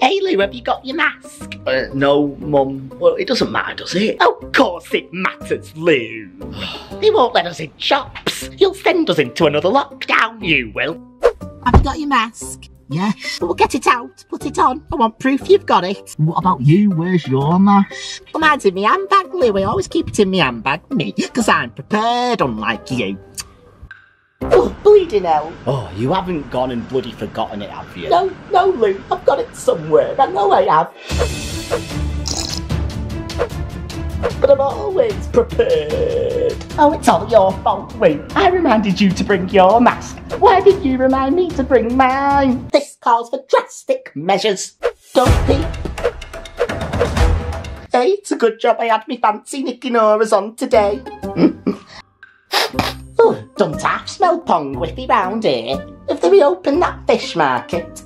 Hey Lou, have you got your mask? No, Mum. Well, it doesn't matter, does it? Of course it matters, Lou. They won't let us in shops. You'll send us into another lockdown, you will. Have you got your mask? Yeah, but we'll get it out, put it on. I want proof you've got it. What about you? Where's your mask? Well, mine's in my handbag, Lou. I always keep it in my handbag, me, because I'm prepared, unlike you. Oh, bleeding hell. Oh, you haven't gone and bloody forgotten it, have you? No, no, Lou. I've got it somewhere. I know I have. But I'm always prepared. Oh, it's all your fault, Lou. I reminded you to bring your mask. Why did you remind me to bring mine? This calls for drastic measures. Don't peek. Hey, it's a good job I had me fancy Nicky Noras on today. Oh, don't half smell pong whippy round here. Have they reopened that fish market?